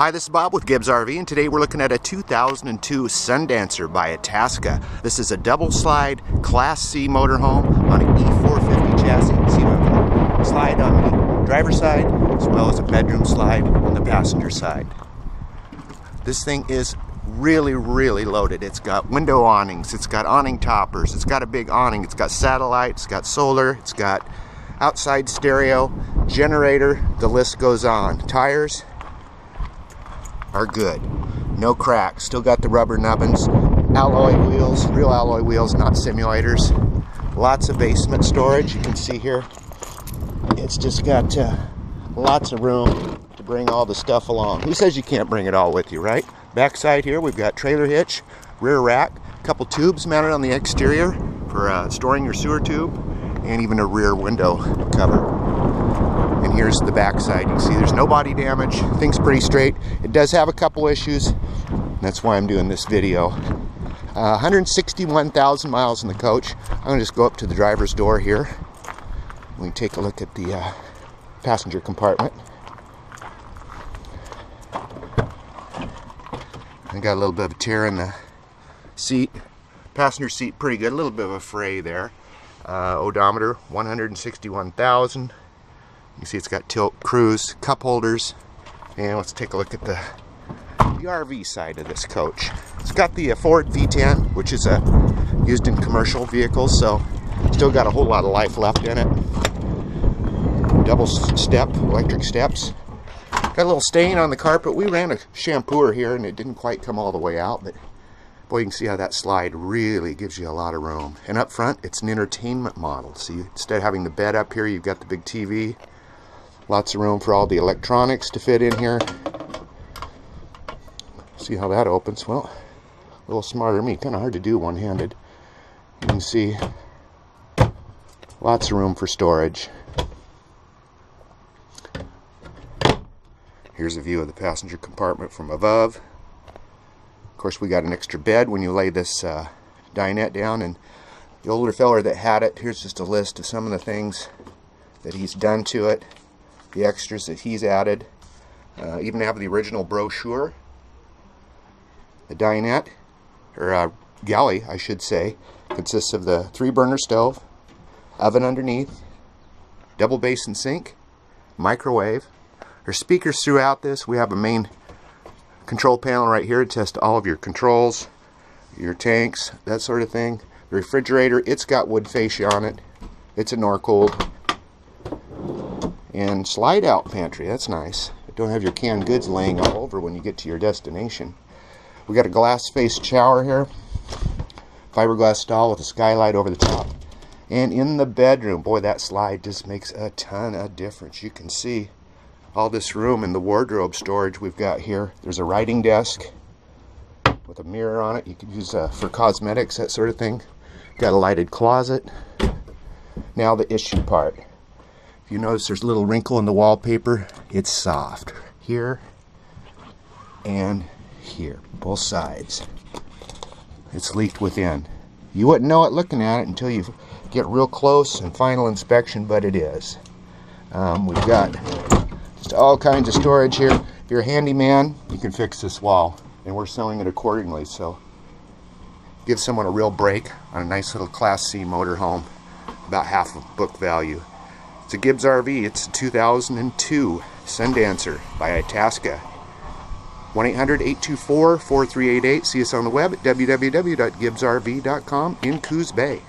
Hi, this is Bob with Gibbs RV, and today we're looking at a 2002 Sundancer by Itasca. This is a double slide Class C motorhome on an E450 chassis. See if I can slide on the driver's side as well as a bedroom slide on the passenger side. This thing is really loaded. It's got window awnings, it's got awning toppers, it's got a big awning, it's got satellite, it's got solar, it's got outside stereo, generator, the list goes on. Tires are good. No cracks. Still got the rubber nubbins. Alloy wheels, real alloy wheels, not simulators. Lots of basement storage. You can see here, it's just got lots of room to bring all the stuff along. Who says you can't bring it all with you, right? Backside here, we've got trailer hitch, rear rack, a couple tubes mounted on the exterior for storing your sewer tube, and even a rear window cover. And here's the back side. You can see there's no body damage. Thing's pretty straight. It does have a couple issues. That's why I'm doing this video. 161,000 miles in the coach. I'm going to just go up to the driver's door here. We can take a look at the passenger compartment. I got a little bit of a tear in the seat. Passenger seat, pretty good. A little bit of a fray there. Odometer, 161,000. You see it's got tilt, cruise, cup holders, and let's take a look at the RV side of this coach. It's got the Ford V10, which is used in commercial vehicles, so still got a whole lot of life left in it. Double step, electric steps. Got a little stain on the carpet. We ran a shampooer here, and it didn't quite come all the way out, but boy, you can see how that slide really gives you a lot of room. And up front, it's an entertainment model, so instead of having the bed up here, you've got the big TV. Lots of room for all the electronics to fit in here. See how that opens. Well, a little smarter than me. Kind of hard to do one-handed. You can see lots of room for storage. Here's a view of the passenger compartment from above. Of course, we got an extra bed when you lay this dinette down. And the older feller that had it, here's just a list of some of the things that he's done to it. The extras that he's added, even have the original brochure, the dinette, or galley I should say, consists of the 3-burner stove, oven underneath, double basin sink, microwave. There's speakers throughout this. We have a main control panel right here to test all of your controls, your tanks, that sort of thing. The refrigerator, it's got wood fascia on it. It's a Norcold. And slide out pantry, that's nice. Don't have your canned goods laying all over when you get to your destination. We got a glass faced shower here, fiberglass stall with a skylight over the top. And in the bedroom, boy, that slide just makes a ton of difference. You can see all this room and the wardrobe storage we've got here. There's a writing desk with a mirror on it. You can use for cosmetics, that sort of thing. Got a lighted closet. Now the issue part. You notice there's a little wrinkle in the wallpaper. It's soft here and here, both sides. It's leaked within. You wouldn't know it looking at it until you get real close and final inspection, but it is. We've got just all kinds of storage here. If you're a handyman, you can fix this wall, and we're selling it accordingly. So give someone a real break on a nice little Class C motorhome, about half of book value. It's a Gibbs RV. It's a 2002 Sundancer by Itasca. 1-800-824-4388. See us on the web at www.gibbsrv.com in Coos Bay.